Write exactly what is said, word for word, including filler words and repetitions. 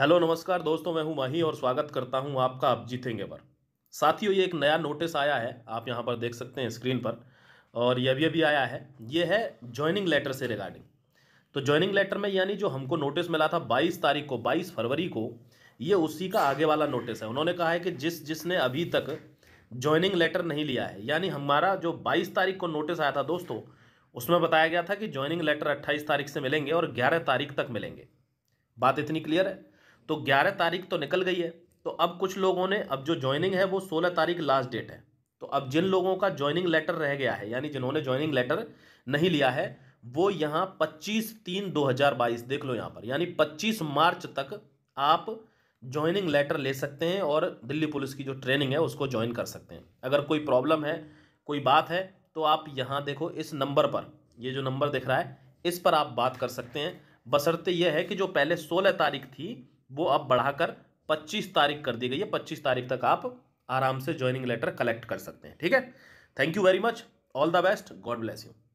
Hello नमस्कार दोस्तों, मैं हूं माही और स्वागत करता हूं आपका अब जीतेंगे पर। साथियों, ये एक नया नोटिस आया है, आप यहां पर देख सकते हैं स्क्रीन पर, और यह भी अभी आया है। ये है ज्वाइनिंग लेटर से रिगार्डिंग। तो ज्वाइनिंग लेटर में यानी जो हमको नोटिस मिला था बाईस तारीख को, बाईस फरवरी को, ये उसी का आगे वाला नोटिस है। उन्होंने कहा है कि जिस जिसने अभी तक ज्वाइनिंग लेटर नहीं लिया है, यानी हमारा जो बाईस तारीख को नोटिस आया था दोस्तों, उसमें बताया गया था कि ज्वाइनिंग लेटर अट्ठाईस तारीख से मिलेंगे और ग्यारह तारीख तक मिलेंगे। बात इतनी क्लियर है। तो ग्यारह तारीख तो निकल गई है। तो अब कुछ लोगों ने, अब जो ज्वाइनिंग है वो सोलह तारीख लास्ट डेट है। तो अब जिन लोगों का ज्वाइनिंग लेटर रह गया है, यानी जिन्होंने ज्वाइनिंग लेटर नहीं लिया है, वो यहाँ पच्चीस तीन दो हज़ार बाईस, देख लो यहाँ पर, यानी पच्चीस मार्च तक आप ज्वाइनिंग लेटर ले सकते हैं और दिल्ली पुलिस की जो ट्रेनिंग है उसको ज्वाइन कर सकते हैं। अगर कोई प्रॉब्लम है, कोई बात है, तो आप यहाँ देखो इस नंबर पर, ये जो नंबर दिख रहा है इस पर आप बात कर सकते हैं। बशर्ते यह है कि जो पहले सोलह तारीख थी वो अब बढ़ाकर पच्चीस तारीख कर दी गई है। पच्चीस तारीख तक आप आराम से ज्वाइनिंग लेटर कलेक्ट कर सकते हैं। ठीक है, thank you very much, all the best, God bless you.